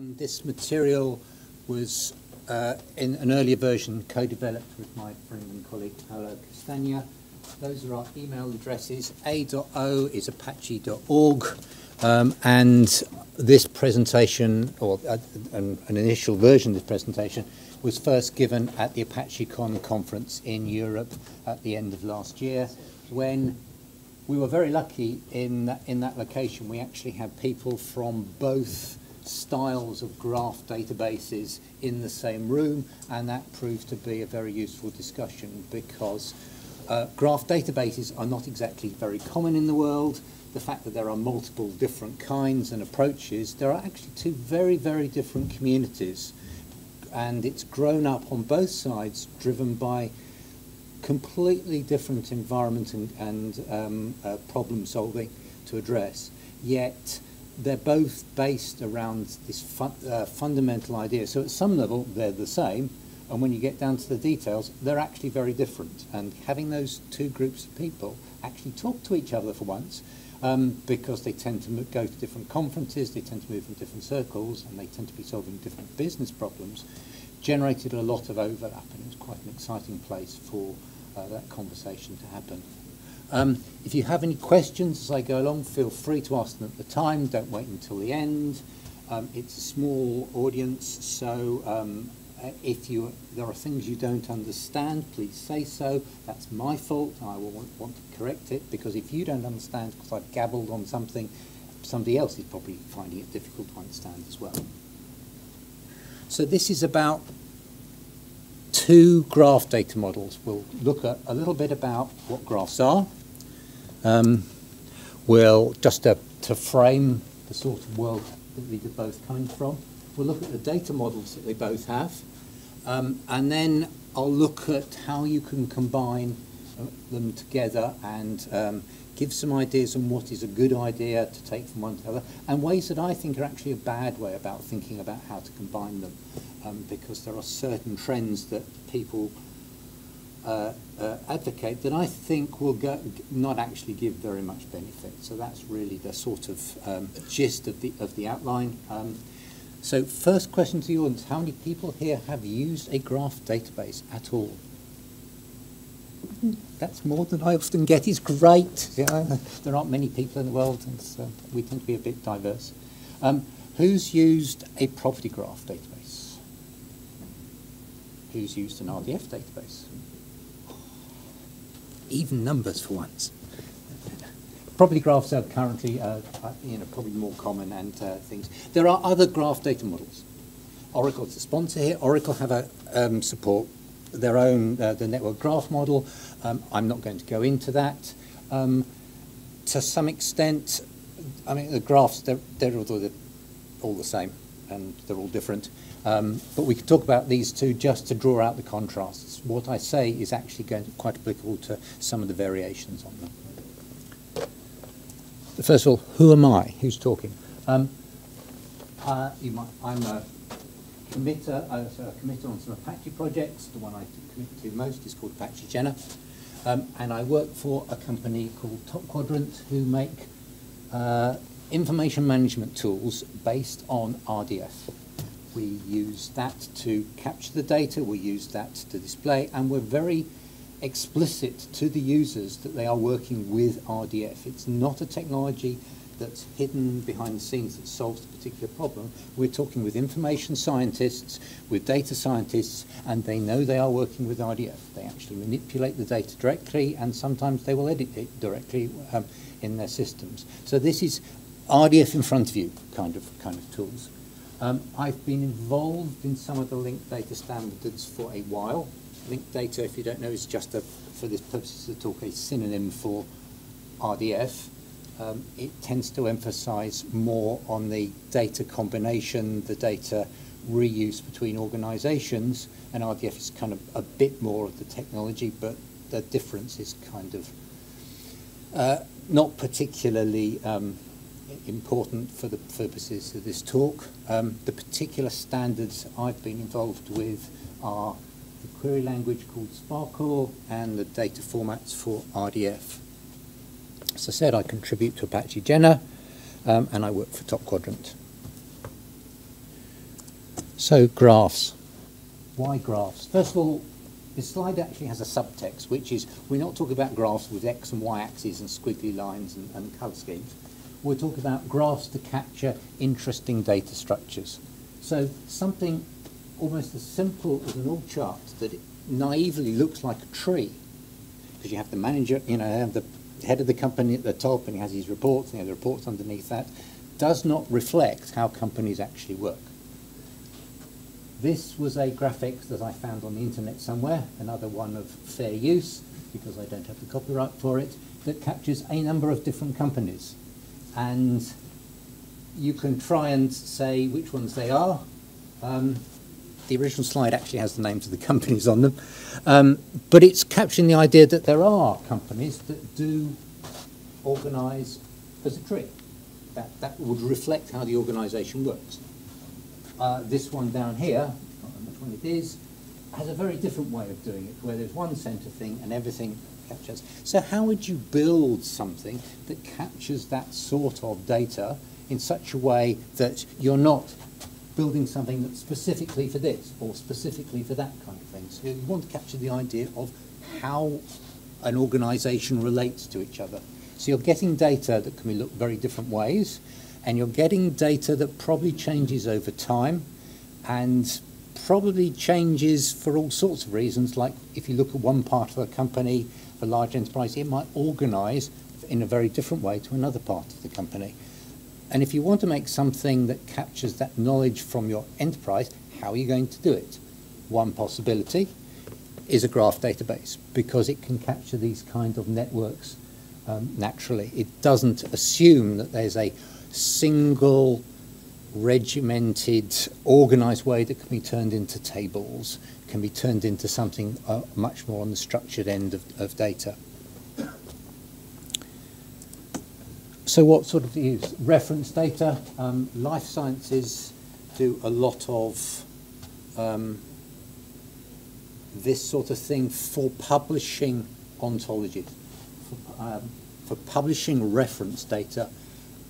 This material was in an earlier version co-developed with my friend and colleague Paolo Castagna. Those are our email addresses. A.O. is apache.org, and this presentation, or an initial version of this presentation, was first given at the ApacheCon conference in Europe at the end of last year, when we were very lucky in that location. We actually had people from both styles of graph databases in the same room, and that proved to be a very useful discussion because graph databases are not exactly very common in the world. The fact that there are multiple different kinds and approaches, there are actually two very, very different communities. And it's grown up on both sides, driven by completely different environment and problem solving to address. Yet they're both based around this fundamental idea. So at some level, they're the same. And when you get down to the details, they're actually very different. And having those two groups of people actually talk to each other for once, because they tend to go to different conferences, they tend to move in different circles, and they tend to be solving different business problems, generated a lot of overlap. And it was quite an exciting place for that conversation to happen. If you have any questions as I go along, feel free to ask them at the time. Don't wait until the end. It's a small audience, so if there are things you don't understand, please say so. That's my fault. I will want to correct it, because if you don't understand because I've gabbled on something, somebody else is probably finding it difficult to understand as well. So this is about two graph data models. We'll look at a little bit about what graphs are. We'll just to frame the sort of world that these are both coming from. We'll look at the data models that they both have, and then I'll look at how you can combine them together and give some ideas on what is a good idea to take from one to the other, and ways that I think are actually a bad way about thinking about how to combine them, because there are certain trends that people advocate that I think will not actually give very much benefit. So that's really the sort of gist of the outline. So first question to the audience, how many people here have used a graph database at all? That's more than I often get, it's great. Yeah, there aren't many people in the world, and so we tend to be a bit diverse. Who's used a property graph database? Who's used an RDF database? Even numbers for once. Property graphs are currently, probably more common and things. There are other graph data models. Oracle's a sponsor here. Oracle have a support their own the network graph model. I'm not going to go into that. To some extent, I mean the graphs they're all the same and they're all different. But we can talk about these two just to draw out the contrasts. What I say is actually going to be quite applicable to some of the variations on them. First of all, who am I? Who's talking? I'm a committer. I was a committer on some Apache projects. The one I commit to most is called Apache Jena. And I work for a company called Top Quadrant, who make information management tools based on RDF. We use that to capture the data. We use that to display. And we're very explicit to the users that they are working with RDF. It's not a technology that's hidden behind the scenes that solves a particular problem. We're talking with information scientists, with data scientists, and they know they are working with RDF. They actually manipulate the data directly, and sometimes they will edit it directly in their systems. So this is RDF in front of you kind of tools. I've been involved in some of the linked data standards for a while. Linked data, if you don't know, is just, for this purposes of the talk, a synonym for RDF. It tends to emphasize more on the data combination, the data reuse between organizations, and RDF is kind of a bit more of the technology, but the difference is kind of not particularly important for the purposes of this talk. The particular standards I've been involved with are the query language called SPARQL, and the data formats for RDF. As I said, I contribute to Apache Jena, and I work for Top Quadrant. So graphs. Why graphs? First of all, this slide actually has a subtext, which is we're not talking about graphs with X and Y axes and squiggly lines and color schemes. We're talking about graphs to capture interesting data structures. So something almost as simple as an org chart that it naively looks like a tree, because you have the manager, you know, the head of the company at the top, and he has his reports, and you have the reports underneath that, does not reflect how companies actually work. This was a graphic that I found on the internet somewhere, another one of fair use, because I don't have the copyright for it, that captures a number of different companies. And you can try and say which ones they are. The original slide actually has the names of the companies on them. But it's capturing the idea that there are companies that do organize as a tree. That would reflect how the organization works. This one down here, I can't remember which one it is, has a very different way of doing it, where there's one center thing and everything captures. So how would you build something that captures that sort of data in such a way that you're not building something that's specifically for this or specifically for that kind of thing? So you want to capture the idea of how an organization relates to each other. So you're getting data that can be looked very different ways, and you're getting data that probably changes over time and probably changes for all sorts of reasons. Like if you look at one part of a company, a large enterprise, it might organize in a very different way to another part of the company. And if you want to make something that captures that knowledge from your enterprise, how are you going to do it? One possibility is a graph database, because it can capture these kind of networks naturally. It doesn't assume that there's a single regimented, organized way that can be turned into tables, can be turned into something much more on the structured end of data. So what sort of use? Reference data. Life sciences do a lot of this sort of thing for publishing ontologies, for publishing reference data.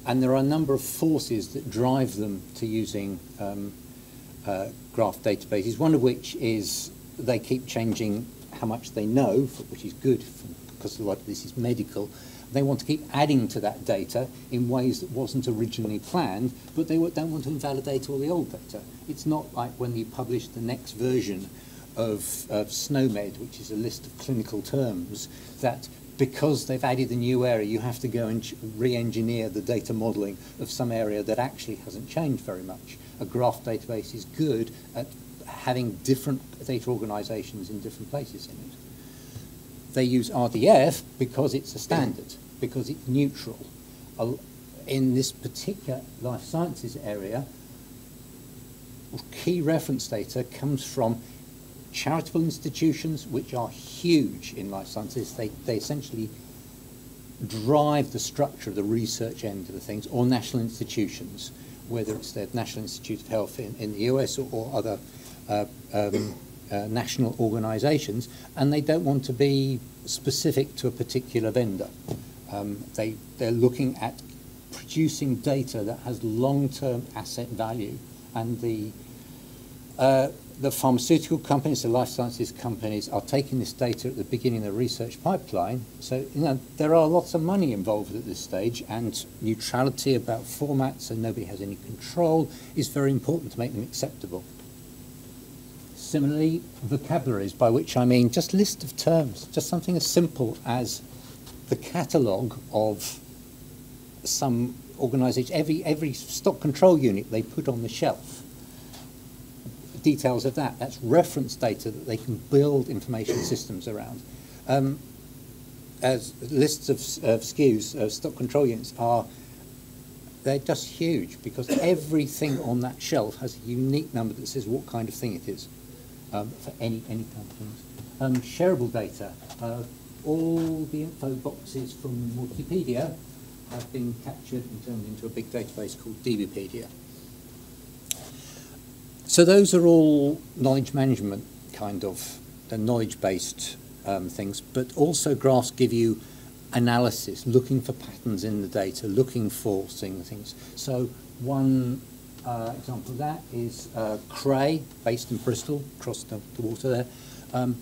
And there are a number of forces that drive them to using graph databases, one of which is they keep changing how much they know, which is good because a lot of this is medical. They want to keep adding to that data in ways that wasn't originally planned, but they don't want to invalidate all the old data. It's not like when you publish the next version of SNOMED, which is a list of clinical terms, that because they've added a new area, you have to go and re-engineer the data modeling of some area that actually hasn't changed very much. A graph database is good at having different data organizations in different places in it. They use RDF because it's a standard, because it's neutral. In this particular life sciences area, key reference data comes from charitable institutions, which are huge in life sciences. They essentially drive the structure of the research end of the things, or national institutions, whether it's the National Institute of Health in the US or other national organizations, and they don't want to be specific to a particular vendor. They're looking at producing data that has long-term asset value, and the pharmaceutical companies, the life sciences companies, are taking this data at the beginning of the research pipeline. So, you know, there are lots of money involved at this stage, and neutrality about formats, so nobody has any control, is very important to make them acceptable. Similarly, vocabularies, by which I mean just list of terms, just something as simple as the catalogue of some organisation. Every stock control unit they put on the shelf. Details of that. That's reference data that they can build information systems around. As lists of SKUs, stock control units, they're just huge, because everything on that shelf has a unique number that says what kind of thing it is, for any kind of things. Shareable data. All the info boxes from Wikipedia have been captured and turned into a big database called DBpedia. So those are all knowledge management kind of, knowledge-based things, but also graphs give you analysis, looking for patterns in the data, looking for things. So one example of that is Cray, based in Bristol, across the water there.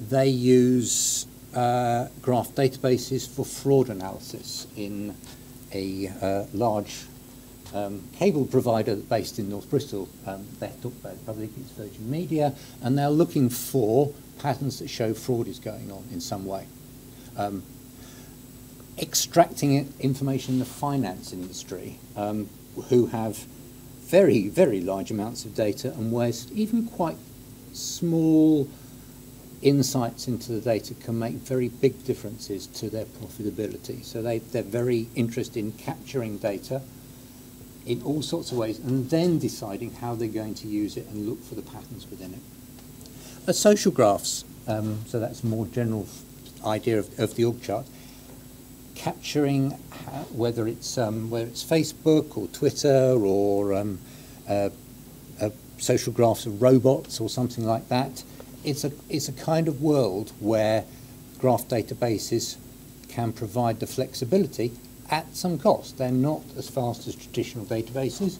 They use graph databases for fraud analysis in a large cable provider based in North Bristol. They're talked about the public, it's Virgin Media, and they're looking for patterns that show fraud is going on in some way. Extracting information in the finance industry, who have very, very large amounts of data and where even quite small insights into the data can make very big differences to their profitability. So they're very interested in capturing data in all sorts of ways and then deciding how they're going to use it and look for the patterns within it. Social graphs, so that's a more general idea of the org chart. Capturing whether it's Facebook or Twitter or social graphs of robots or something like that, it's a kind of world where graph databases can provide the flexibility at some cost. They're not as fast as traditional databases,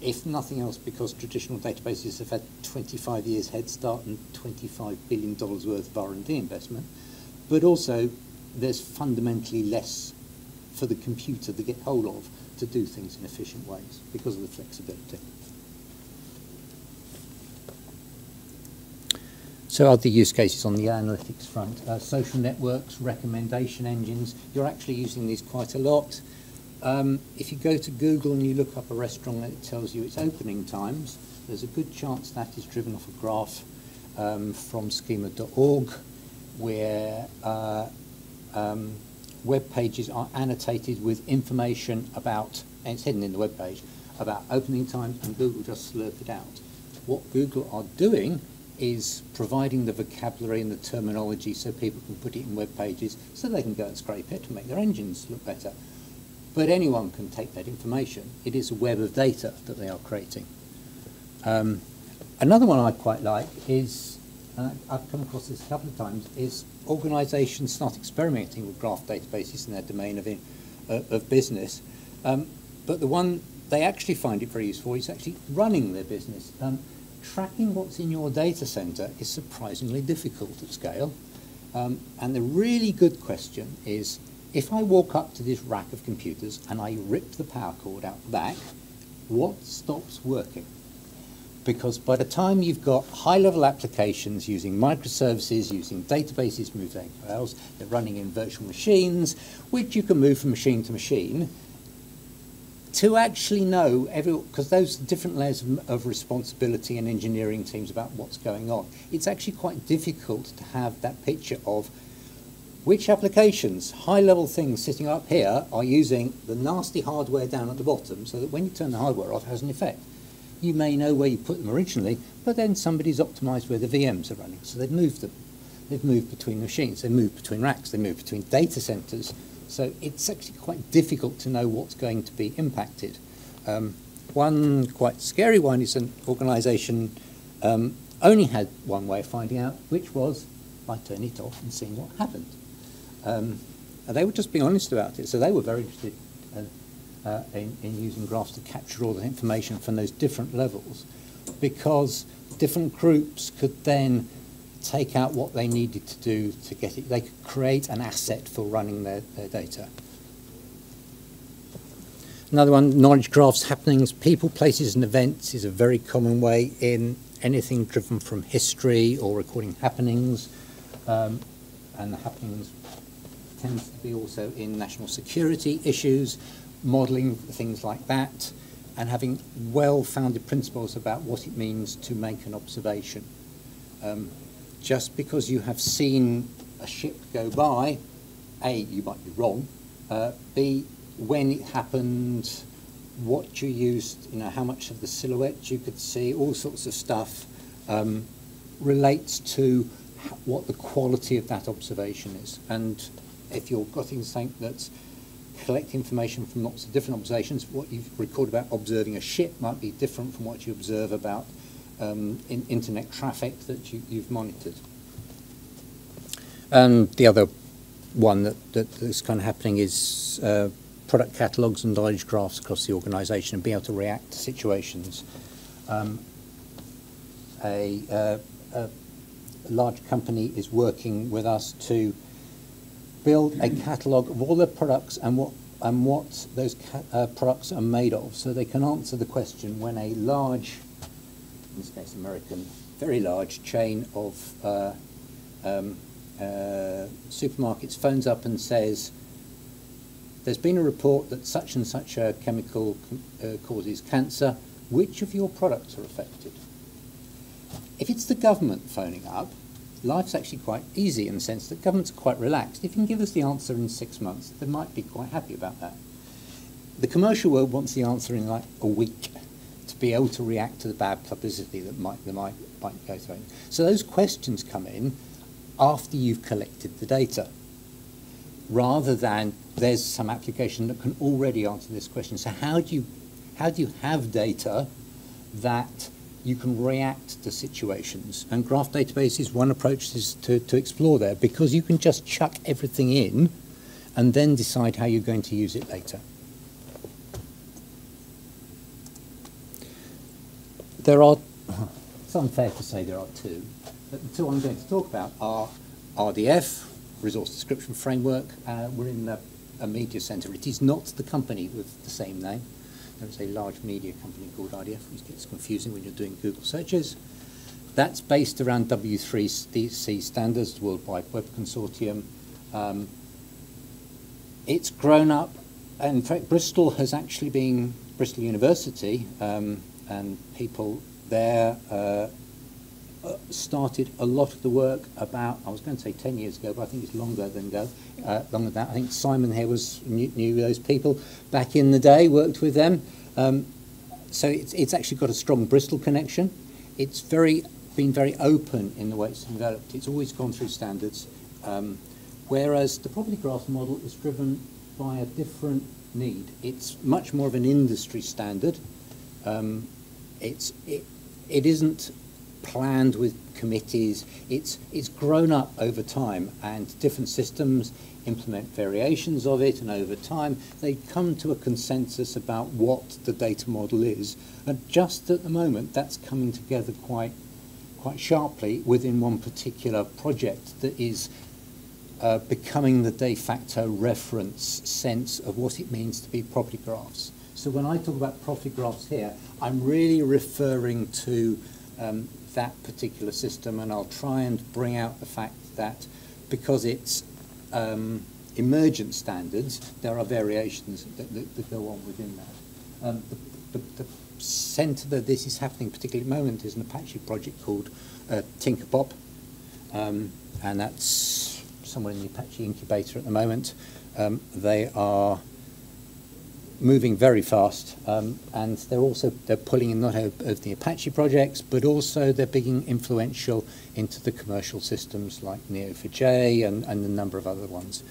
if nothing else because traditional databases have had 25 years head start and $25 billion worth of R&D investment, but also there's fundamentally less for the computer to get hold of to do things in efficient ways because of the flexibility. So other use cases on the analytics front, social networks, recommendation engines, you're actually using these quite a lot. If you go to Google and you look up a restaurant and it tells you its opening times, there's a good chance that is driven off a graph from schema.org where web pages are annotated with information about, and it's hidden in the web page, about opening times, and Google just slurped it out. What Google are doing is providing the vocabulary and the terminology so people can put it in web pages so they can go and scrape it to make their engines look better. But anyone can take that information. It is a web of data that they are creating. Another one I quite like is, I've come across this a couple of times, is organisations start experimenting with graph databases in their domain of business. But the one they actually find it very useful is actually running their business. Tracking what's in your data centre is surprisingly difficult at scale. And the really good question is, if I walk up to this rack of computers and I rip the power cord out the back, what stops working? Because by the time you've got high-level applications using microservices, using databases moved anywhere else, they're running in virtual machines, which you can move from machine to machine, to actually know, because those different layers of responsibility and engineering teams about what's going on, it's actually quite difficult to have that picture of which applications, high-level things sitting up here, are using the nasty hardware down at the bottom so that when you turn the hardware off, it has an effect. You may know where you put them originally, but then somebody's optimised where the VMs are running, so they've moved them. They've moved between machines, they've moved between racks, they've moved between data centres, so it's actually quite difficult to know what's going to be impacted. One quite scary one is an organisation only had one way of finding out, which was by turning it off and seeing what happened. And they were just being honest about it, so they were very interested in using graphs to capture all the information from those different levels, because different groups could then take out what they needed to do to get it. They could create an asset for running their data. Another one, knowledge graphs, happenings, people, places and events is a very common way in anything driven from history or recording happenings, and the happenings tends to be also in national security issues, modelling, things like that, and having well-founded principles about what it means to make an observation. Just because you have seen a ship go by, A, you might be wrong, B, when it happened, what you used, you know, how much of the silhouette you could see, all sorts of stuff relates to what the quality of that observation is. And if you've got something that's collect information from lots of different observations. What you record about observing a ship might be different from what you observe about in internet traffic that you've monitored. And the other one that's kind of happening is product catalogs and knowledge graphs across the organization and be able to react to situations. A large company is working with us to build a catalogue of all their products and what those products are made of, so they can answer the question when a large, in this case American, very large chain of supermarkets phones up and says, there's been a report that such and such a chemical causes cancer. Which of your products are affected? If it's the government phoning up, life's actually quite easy in the sense that governments are quite relaxed. If you can give us the answer in 6 months, they might be quite happy about that. The commercial world wants the answer in like a week to be able to react to the bad publicity that might go through. So those questions come in after you've collected the data, rather than there's some application that can already answer this question. So how do you have data that you can react to situations? And graph databases, one approach is to explore there, because you can just chuck everything in and then decide how you're going to use it later. There are, it's unfair to say there are two, but the two I'm going to talk about are RDF, Resource Description Framework. We're in a media center. It is not the company with the same name. There's a large media company called RDF, which gets confusing when you're doing Google searches. That's based around W3C standards, the World Wide Web Consortium. It's grown up, and in fact, Bristol has actually been, Bristol University and people there started a lot of the work about, I was going to say 10 years ago, but I think it's longer than that. I think Simon here knew those people back in the day, worked with them. So it's actually got a strong Bristol connection. It's been very open in the way it's developed. It's always gone through standards, whereas the property graph model is driven by a different need. It's much more of an industry standard. It isn't planned with committees. It's grown up over time, and different systems implement variations of it, and over time they come to a consensus about what the data model is. And just at the moment, that's coming together quite sharply within one particular project that is becoming the de facto reference sense of what it means to be property graphs. So when I talk about property graphs here, I'm really referring to that particular system, and I'll try and bring out the fact that because it's emergent standards, there are variations that go on within that. The centre that this is happening particularly at the moment is an Apache project called TinkerPop, and that's somewhere in the Apache incubator at the moment. They are moving very fast, and they're pulling in not only of the Apache projects, but also they're being influential into the commercial systems like Neo4j and a number of other ones.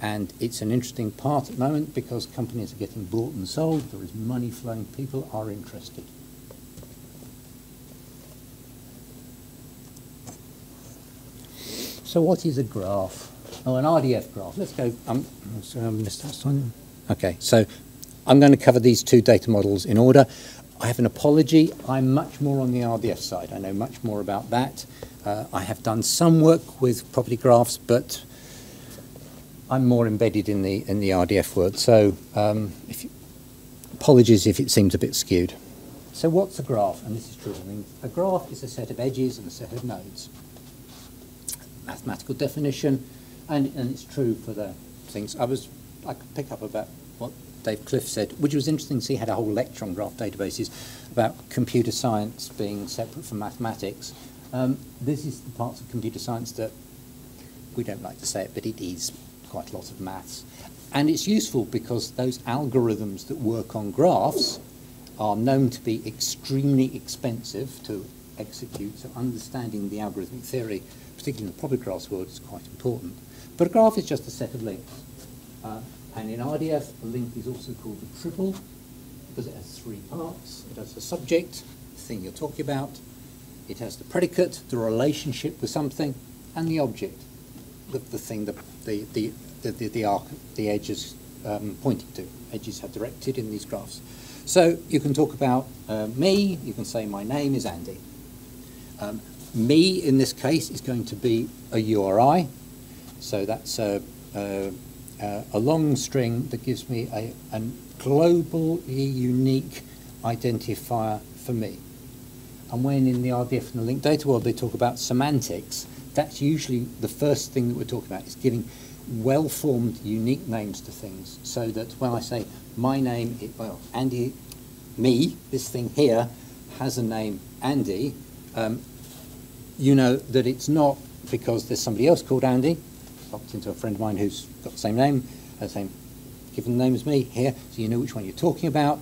And it's an interesting part at the moment because companies are getting bought and sold, there is money flowing, people are interested. So what is a graph? Oh, an RDF graph. Let's go, sorry I missed that one. Okay, so I'm going to cover these two data models in order. I have an apology. I'm much more on the RDF side. I know much more about that. I have done some work with property graphs, but I'm more embedded in the RDF world. So apologies if it seems a bit skewed. So what's a graph? And this is true. I mean, a graph is a set of edges and a set of nodes. Mathematical definition, and it's true for the things. I could pick up about what Dave Cliff said, which was interesting to see, had a whole lecture on graph databases about computer science being separate from mathematics. This is the parts of computer science that we don't like to say it, but it is quite a lot of maths. And it's useful because those algorithms that work on graphs are known to be extremely expensive to execute, so understanding the algorithmic theory, particularly in the property graphs world, is quite important. But a graph is just a set of links. And in RDF, a link is also called a triple because it has three parts. It has the subject, the thing you're talking about. It has the predicate, the relationship with something, and the object, the thing, the arc, the edges pointing to. Edges are directed in these graphs. So you can talk about me. You can say my name is Andy. Me in this case is going to be a URI. So that's a long string that gives me a globally unique identifier for me. And when in the RDF and the linked data world they talk about semantics, that's usually the first thing that we're talking about, is giving well-formed unique names to things, so that when I say my name, Andy, me, this thing here has a name, Andy, you know that it's not because there's somebody else called Andy. I bumped into a friend of mine who's got the same name, same given name as me here, so you know which one you're talking about.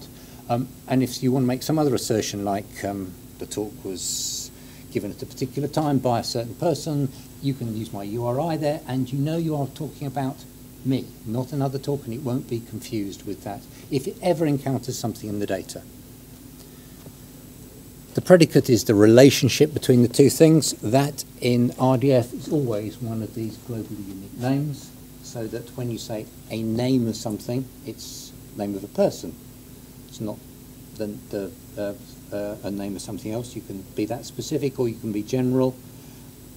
And if you want to make some other assertion, like the talk was given at a particular time by a certain person, you can use my URI there, and you know you are talking about me, not another talk, and it won't be confused with that if it ever encounters something in the data. The predicate is the relationship between the two things. That in RDF is always one of these globally unique names, so that when you say a name of something, it's the name of a person. It's not a name of something else. You can be that specific, or you can be general.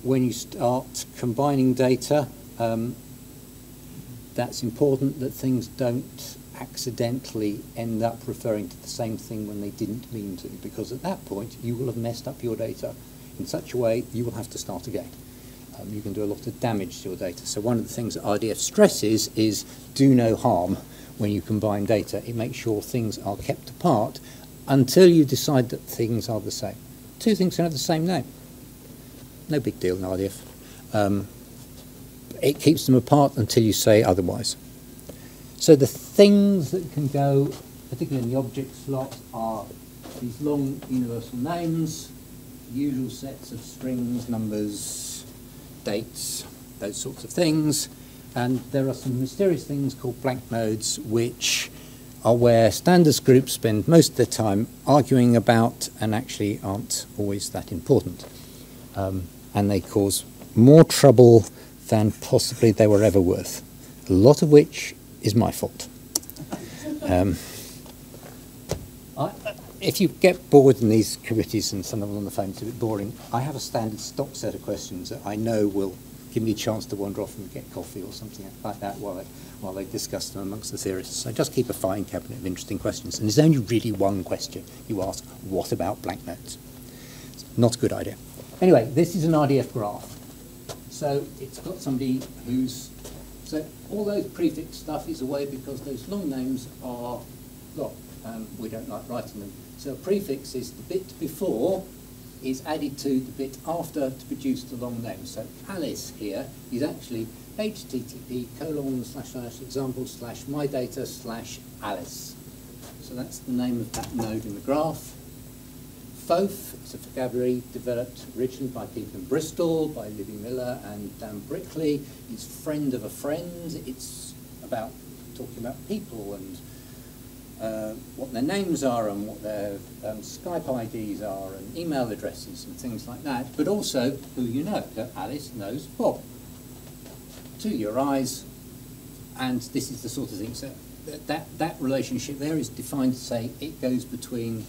When you start combining data, that's important that things don't accidentally end up referring to the same thing when they didn't mean to, because at that point you will have messed up your data in such a way you will have to start again. You can do a lot of damage to your data. So one of the things that RDF stresses is do no harm when you combine data. It makes sure things are kept apart until you decide that things are the same. Two things can have the same name. No big deal in RDF. It keeps them apart until you say otherwise. So the things that can go, particularly in the object slot, are these long universal names, usual sets of strings, numbers, dates, those sorts of things. And there are some mysterious things called blank nodes, which are where standards groups spend most of their time arguing about and actually aren't always that important. And they cause more trouble than possibly they were ever worth, a lot of which is my fault. If you get bored in these committees, and some of them on the phone, it's a bit boring, I have a standard stock set of questions that I know will give me a chance to wander off and get coffee or something like that while they discuss them amongst the theorists. So I just keep a fine cabinet of interesting questions, and there's only really one question you ask: what about blank notes? It's not a good idea. Anyway, this is an RDF graph. So it's got somebody who's... So all those prefix stuff is away because those long names are long. We don't like writing them. So a prefix is the bit before is added to the bit after to produce the long name. So Alice here is actually http://example/mydata/Alice. So that's the name of that node in the graph. FOF, it's a vocabulary developed originally by people in Bristol, by Libby Miller and Dan Brickley. It's friend of a friend. It's about talking about people and what their names are and what their Skype IDs are and email addresses and things like that, but also who you know. So Alice knows Bob. To your eyes, and this is the sort of thing. So that relationship there is defined to say it goes between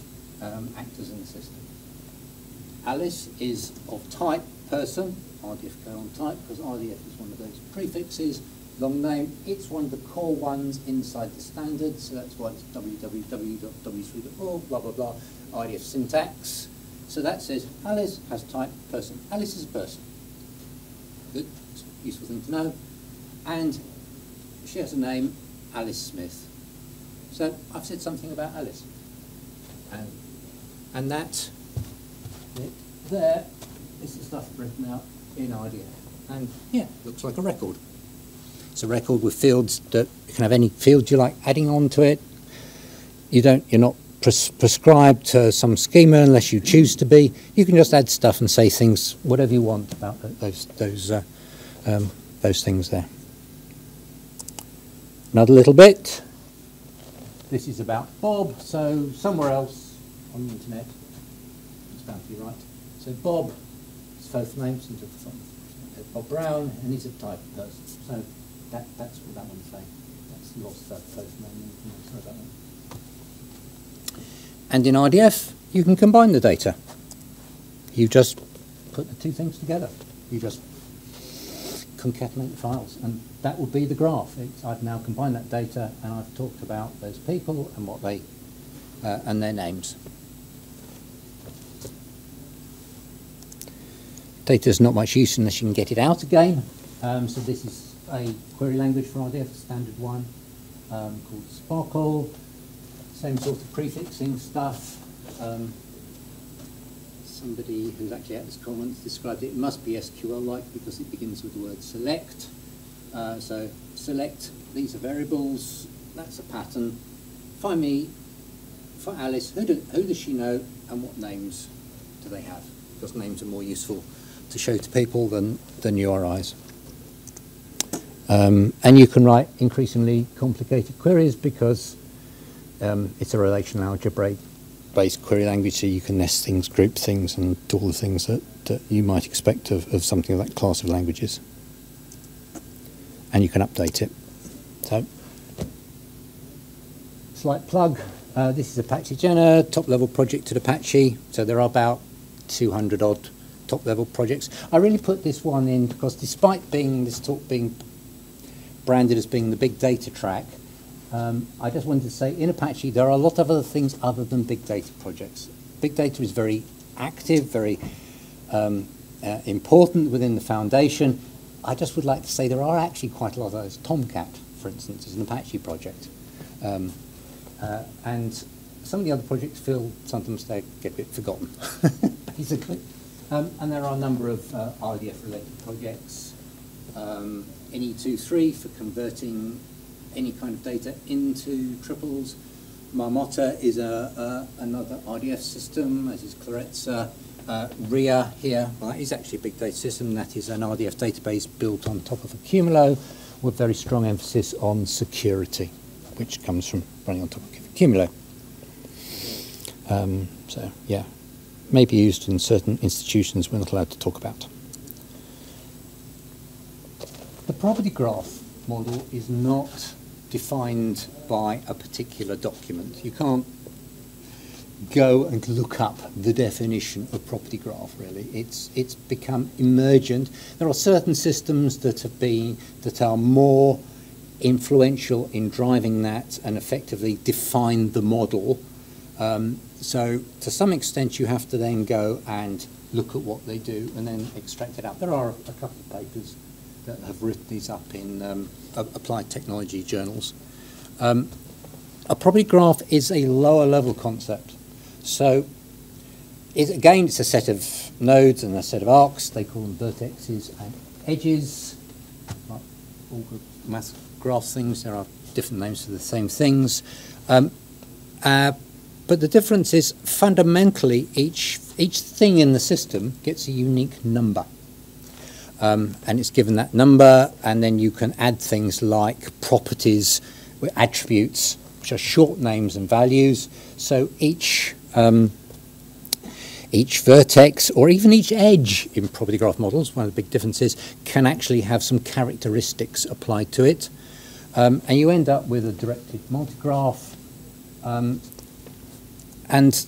actors in the system. Alice is of type person, RDF colon type, because RDF is one of those prefixes. Long name, it's one of the core ones inside the standard, so that's why it's www.w3.org, blah, blah, blah, RDF syntax. So that says Alice has type person. Alice is a person. Good, useful thing to know. And she has a name, Alice Smith. So I've said something about Alice. And that bit there is the stuff written out in RDF. And yeah, looks like a record. It's a record with fields that you can have any field you like adding on to it. You're not prescribed to some schema unless you choose to be. You can just add stuff and say things, whatever you want about those things there. Another little bit. This is about Bob, so somewhere else on the internet, it's bound to be right. So Bob, his first name, Bob Brown, and he's a type person. So that's what that one's saying. That's lost that place. And in RDF, you can combine the data. You just put the two things together. You just concatenate the files, and that would be the graph. I've now combined that data, and I've talked about those people and what they and their names. Data is not much use unless you can get it out again. So this is a query language for RDF, standard one, called SPARQL. Same sort of prefixing stuff. Somebody who's actually at this conference described it must be SQL-like because it begins with the word select. So select, these are variables, that's a pattern. Find me, for Alice, who does she know and what names do they have? Because names are more useful to show to people than URIs. And you can write increasingly complicated queries because it's a relational algebra-based query language, so you can nest things, group things, and do all the things that you might expect of something of that class of languages. And you can update it. So, slight plug. This is Apache Jena, top-level project at Apache. So there are about 200-odd top-level projects. I really put this one in because despite this talk being branded as being the big data track, I just wanted to say in Apache there are a lot of other things other than big data projects. Big data is very active, very important within the foundation. I just would like to say there are actually quite a lot of those. Tomcat, for instance, is an Apache project. And some of the other projects feel sometimes they get a bit forgotten, basically. And there are a number of RDF-related projects. NE23 for converting any kind of data into triples. Marmotta is another RDF system, as is Clarezza. RIA here, well, that is actually a big data system. That is an RDF database built on top of Accumulo with very strong emphasis on security, which comes from running on top of Accumulo. So, yeah, may be used in certain institutions we're not allowed to talk about. The property graph model is not defined by a particular document. You can't go and look up the definition of property graph, really. It's become emergent. There are certain systems that are more influential in driving that and effectively define the model. So to some extent you have to then go and look at what they do and then extract it out. There are a couple of papers that have written these up in applied technology journals. A property graph is a lower level concept. So it's a set of nodes and a set of arcs. They call them vertexes and edges. Like all good math graph things, there are different names for the same things. But the difference is fundamentally each thing in the system gets a unique number. And it's given that number, and then you can add things like properties, attributes, which are short names and values. So each vertex or even each edge in property graph models, one of the big differences, can actually have some characteristics applied to it. And you end up with a directed multigraph. And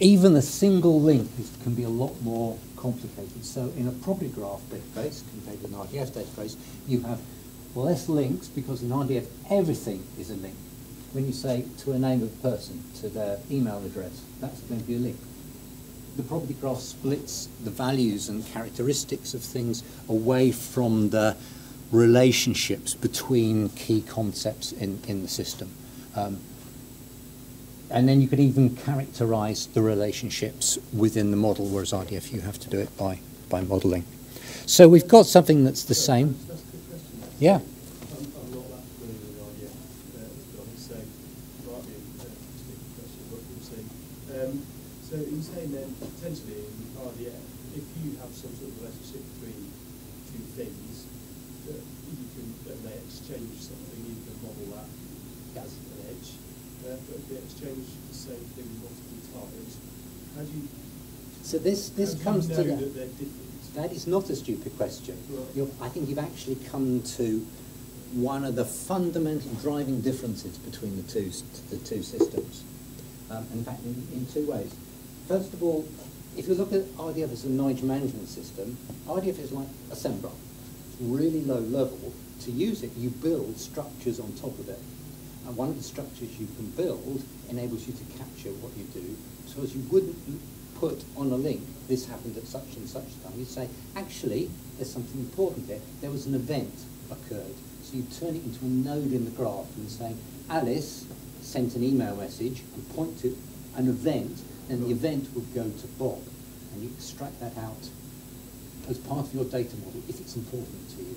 even a single link can be a lot more complicated. So in a property graph database compared with an RDF database, you have less links because in RDF everything is a link. When you say to a name of a person, to their email address, that's going to be a link. The property graph splits the values and characteristics of things away from the relationships between key concepts in the system. And then you could even characterize the relationships within the model, whereas RDF you have to do it by modeling. So we've got something that's the same. That's a good question. Yeah. I'm not that familiar with RDF, but I'm just saying, it might be a stupid question, but we'll see. So you're saying then, potentially in RDF, if you have some sort of relationship between two things, that you can, that they exchange something, you can model that as an edge. But if they exchange the same thing multiple times, how do you... So this comes to... That is not a stupid question. Right. I think you've actually come to one of the fundamental driving differences between the two systems. In fact, in two ways. First of all, if you look at RDF as a knowledge management system, RDF is like a sandbar. It's really low level. To use it, you build structures on top of it. And one of the structures you can build enables you to capture what you do. So as you wouldn't put on a link, this happened at such and such time, you say, actually, there's something important there. There was an event occurred. So you turn it into a node in the graph and say, Alice sent an email message and point to an event, and the event would go to Bob. And you extract that out as part of your data model if it's important to you.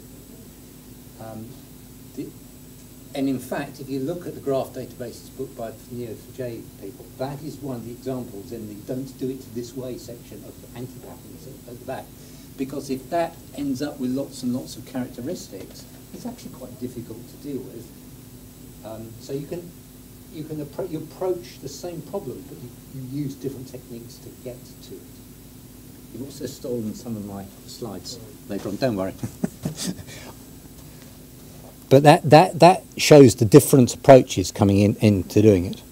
And in fact, if you look at the graph databases put by the Neo4j people, that is one of the examples in the don't do it this way section of the anti-patterns at the back. Because if that ends up with lots and lots of characteristics, it's actually quite difficult to deal with. So you approach the same problem, but you use different techniques to get to it. You've also stolen some of my slides later on, don't worry. But that shows the different approaches coming into doing it.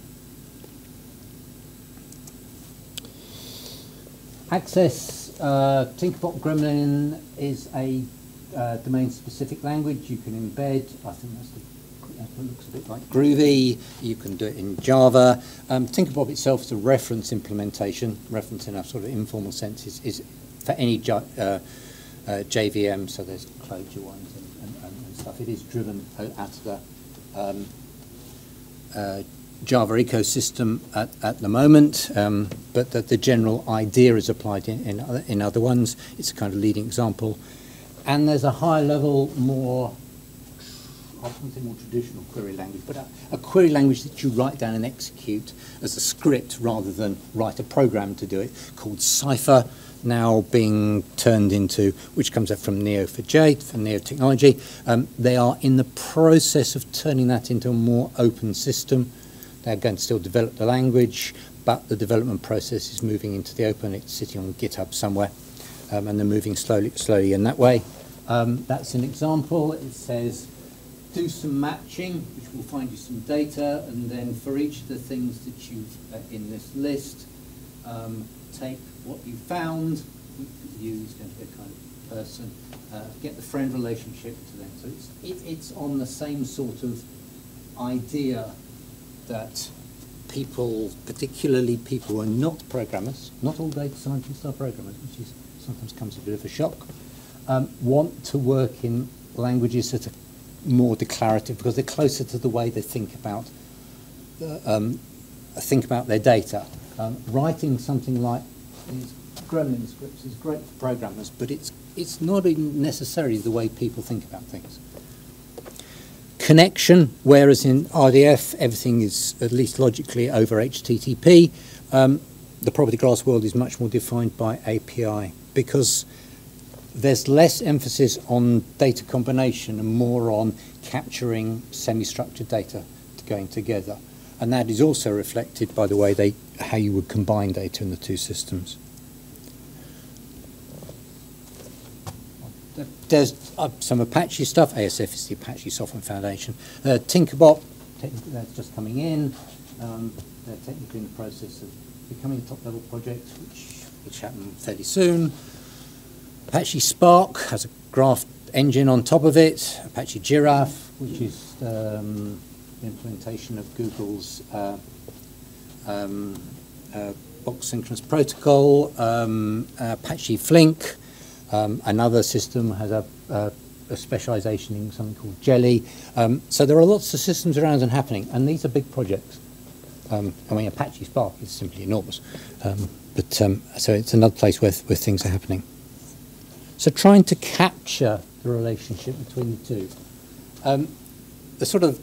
Access, TinkerPop Gremlin is a domain-specific language. You can embed, I think that looks a bit like Groovy. You can do it in Java. TinkerPop itself is a reference implementation. Reference in a sort of informal sense is for any JVM, so there's closure ones and stuff. It is driven out of the Java ecosystem at the moment, but that the general idea is applied in other ones. It's a kind of leading example. And there's a high-level, more, I wouldn't say more traditional query language, but a query language that you write down and execute as a script rather than write a program to do it, called Cypher. Now being turned into, which comes up from Neo4j, from Neo Technology. They are in the process of turning that into a more open system. They're going to still develop the language, but the development process is moving into the open. It's sitting on GitHub somewhere, and they're moving slowly in that way. That's an example. It says, do some matching, which will find you some data, and then for each of the things that you've in this list, take what you found, you is going to be a kind of person, get the friend relationship to them. So it's on the same sort of idea that people, particularly people who are not programmers, not all data scientists are programmers, which is, sometimes comes a bit of a shock, want to work in languages that are more declarative because they're closer to the way they think about their data. Writing something like these Gremlin scripts is great for programmers, but it's not necessarily the way people think about things. Connection, whereas in RDF everything is at least logically over HTTP, the property class world is much more defined by API because there's less emphasis on data combination and more on capturing semi-structured data going together. And that is also reflected by the way how you would combine data in the two systems. There's some Apache stuff. ASF is the Apache Software Foundation. Tinkerbop, that's just coming in. They're technically in the process of becoming a top-level project, which happens fairly soon. Apache Spark has a graph engine on top of it. Apache Giraph, which is implementation of Google's box synchronous protocol. Apache Flink, another system has a specialization in something called Jelly. So there are lots of systems around and happening, and these are big projects. I mean, Apache Spark is simply enormous, so it's another place where things are happening. So trying to capture the relationship between the two.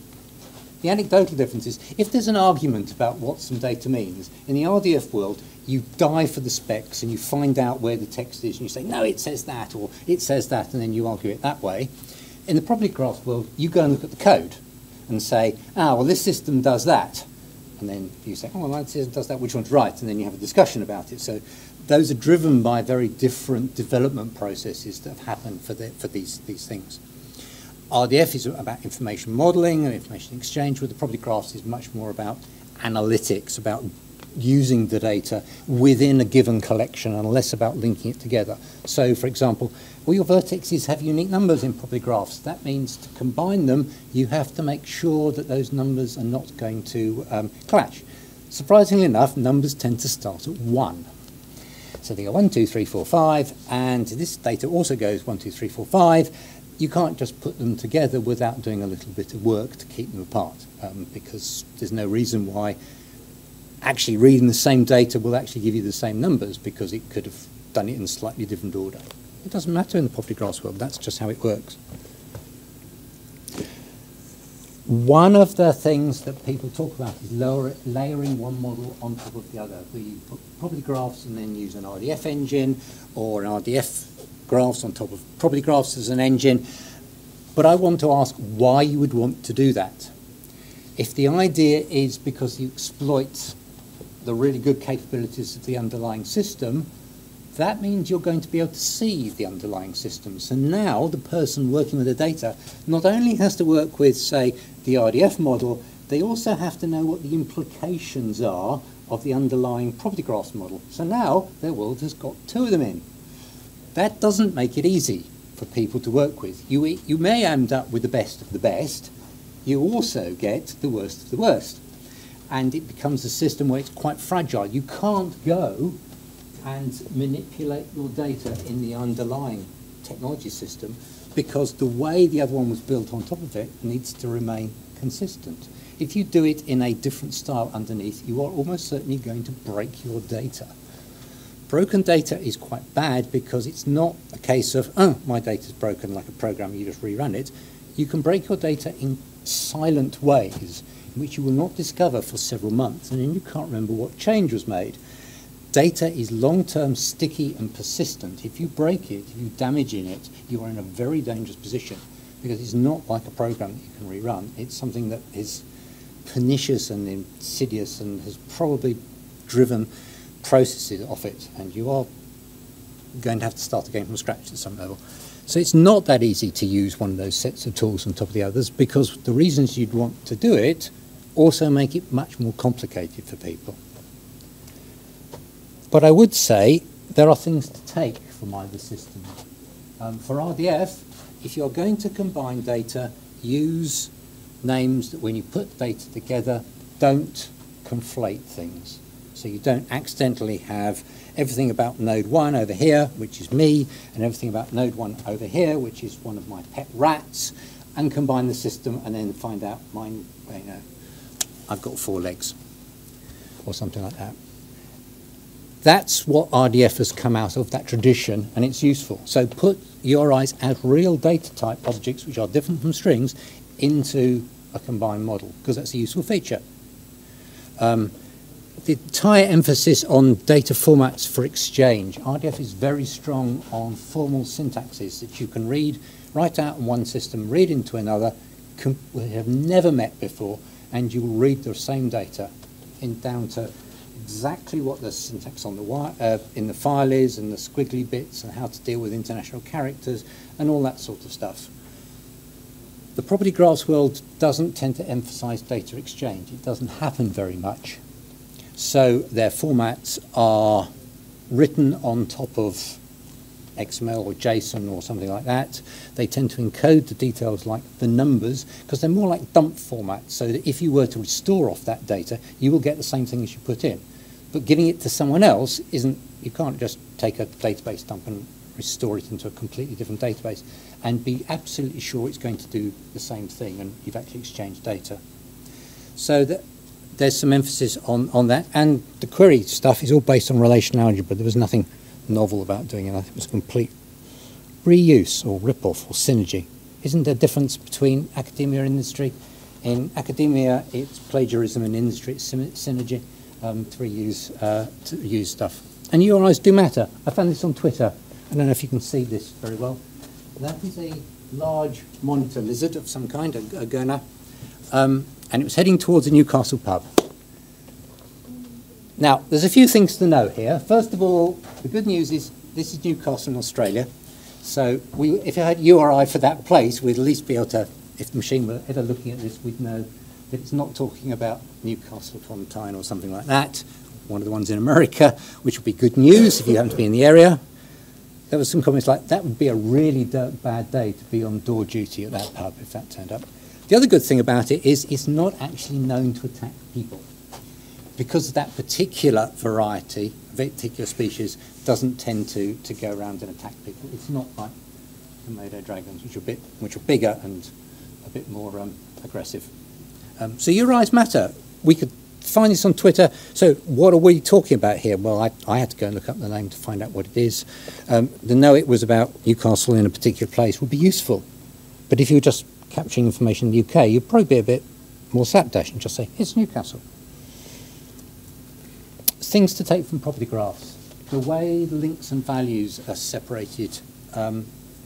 The anecdotal difference is, if there's an argument about what some data means, in the RDF world, you dive for the specs and you find out where the text is and you say, no, it says that, or it says that, and then you argue it that way. In the property graph world, you go and look at the code and say, ah, well, this system does that. And then you say, oh, well, that system does that, which one's right? And then you have a discussion about it. So those are driven by very different development processes that have happened for these things. RDF is about information modeling and information exchange, where the property graphs is much more about analytics, about using the data within a given collection and less about linking it together. So, for example, all your vertexes have unique numbers in property graphs. That means to combine them, you have to make sure that those numbers are not going to clash. Surprisingly enough, numbers tend to start at 1. So they go 1, 2, 3, 4, 5, and this data also goes 1, 2, 3, 4, 5. You can't just put them together without doing a little bit of work to keep them apart, because there's no reason why actually reading the same data will actually give you the same numbers, because it could have done it in a slightly different order. It doesn't matter in the property graphs world, that's just how it works. One of the things that people talk about is layering one model on top of the other. We put property graphs and then use an RDF engine, or an RDF graphs on top of property graphs as an engine. But I want to ask why you would want to do that. If the idea is because you exploit the really good capabilities of the underlying system, that means you're going to be able to see the underlying systems. So now the person working with the data not only has to work with, say, the RDF model, they also have to know what the implications are of the underlying property graphs model. So now their world has got two of them in. That doesn't make it easy for people to work with. You may end up with the best of the best. You also get the worst of the worst. And it becomes a system where it's quite fragile. You can't go and manipulate your data in the underlying technology system, because the way the other one was built on top of it needs to remain consistent. If you do it in a different style underneath, you are almost certainly going to break your data. Broken data is quite bad, because it's not a case of, oh, my data's broken, like a program, you just rerun it. You can break your data in silent ways, which you will not discover for several months, and then you can't remember what change was made. Data is long-term, sticky, and persistent. If you break it, if you damage in it, you are in a very dangerous position, because it's not like a program that you can rerun. It's something that is pernicious and insidious and has probably driven processes off it, and you are going to have to start again from scratch at some level. So it's not that easy to use one of those sets of tools on top of the others, because the reasons you'd want to do it also make it much more complicated for people. But I would say there are things to take from either system. For RDF, if you're going to combine data, use names that when you put data together, don't conflate things. So you don't accidentally have everything about node 1 over here, which is me, and everything about node 1 over here, which is one of my pet rats, and combine the system and then find out mine, you know, I've got 4 legs, or something like that. That's what RDF has come out of, that tradition, and it's useful. So put URIs as real data type objects, which are different from strings, into a combined model, because that's a useful feature. The entire emphasis on data formats for exchange. RDF is very strong on formal syntaxes that you can read, write out in one system, read into another, we have never met before, and you will read the same data down to exactly what the syntax on the in the file is, and the squiggly bits, and how to deal with international characters, and all that sort of stuff. The property graphs world doesn't tend to emphasize data exchange. It doesn't happen very much. So their formats are written on top of XML or JSON or something like that. They tend to encode the details like the numbers, because they're more like dump formats, so that if you were to restore off that data, you will get the same thing as you put in. But giving it to someone else isn't, you can't just take a database dump and restore it into a completely different database and be absolutely sure it's going to do the same thing and you've actually exchanged data. So that there's some emphasis on that, and the query stuff is all based on relational algebra. There was nothing novel about doing it. I think it was complete reuse or rip-off or synergy. Isn't there a difference between academia and industry? In academia, it's plagiarism, and in industry, it's synergy. To reuse stuff. And URIs do matter. I found this on Twitter. I don't know if you can see this very well. That is a large monitor lizard of some kind, a gurner, and it was heading towards a Newcastle pub. Now, there's a few things to know here. First of all, the good news is this is Newcastle in Australia, So we, if I had URI for that place, we'd at least be able to, if the machine were ever looking at this, we'd know that it's not talking about Newcastle upon Tyne or something like that, one of the ones in America, which would be good news if you happen to be in the area. There was some comments like, that would be a really bad day to be on door duty at that pub if that turned up. The other good thing about it is it's not actually known to attack people, because of that particular variety, particular species, doesn't tend to go around and attack people. It's not like Komodo dragons, which are bigger and a bit more aggressive. So URIs matter. We could find this on Twitter. So what are we talking about here? Well, I had to go and look up the name to find out what it is. To know it was about Newcastle in a particular place would be useful. But if you were just capturing information in the UK, you'd probably be a bit more slapdash and just say, it's Newcastle. Things to take from property graphs. The way links and values are separated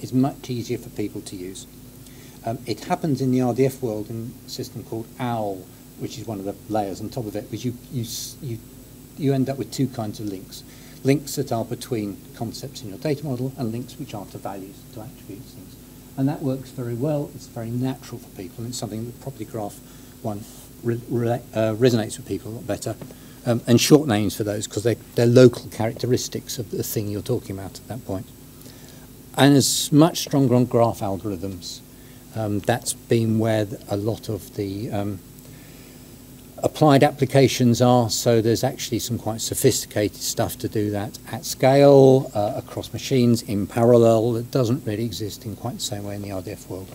is much easier for people to use. It happens in the RDF world in a system called OWL, which is one of the layers on top of it, because you end up with two kinds of links. Links that are between concepts in your data model and links which are to values, to attributes, things. And that works very well. It's very natural for people, and it's something that property graph one resonates with people a lot better. And short names for those, because they're local characteristics of the thing you're talking about at that point. And it's much stronger on graph algorithms. That's been where a lot of the applied applications are, so there's actually some quite sophisticated stuff to do that at scale, across machines, in parallel, that doesn't really exist in quite the same way in the RDF world.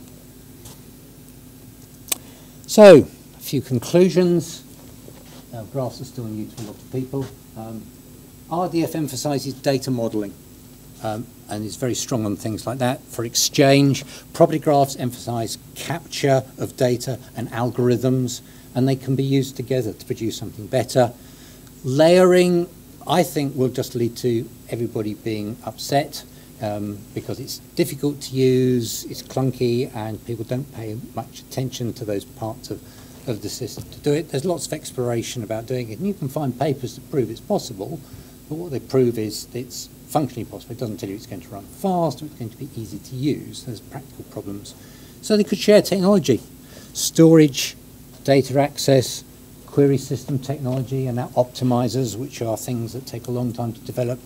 So, a few conclusions. Graphs are still new to a lot of people. RDF emphasizes data modeling and is very strong on things like that. For exchange, property graphs emphasize capture of data and algorithms, and they can be used together to produce something better. Layering, I think, will just lead to everybody being upset because it's difficult to use, it's clunky, and people don't pay much attention to those parts of the system to do it. There's lots of exploration about doing it, and you can find papers that prove it's possible, but what they prove is it's functionally possible. It doesn't tell you it's going to run fast, or it's going to be easy to use. There's practical problems. So they could share technology, storage, data access, query system technology, and now optimizers, which are things that take a long time to develop.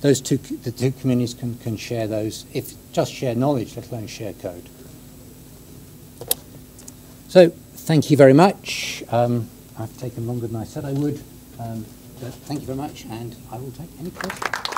Those two, the two communities can share those, if just share knowledge, let alone share code. So, thank you very much. I've taken longer than I said I would, but thank you very much, and I will take any questions.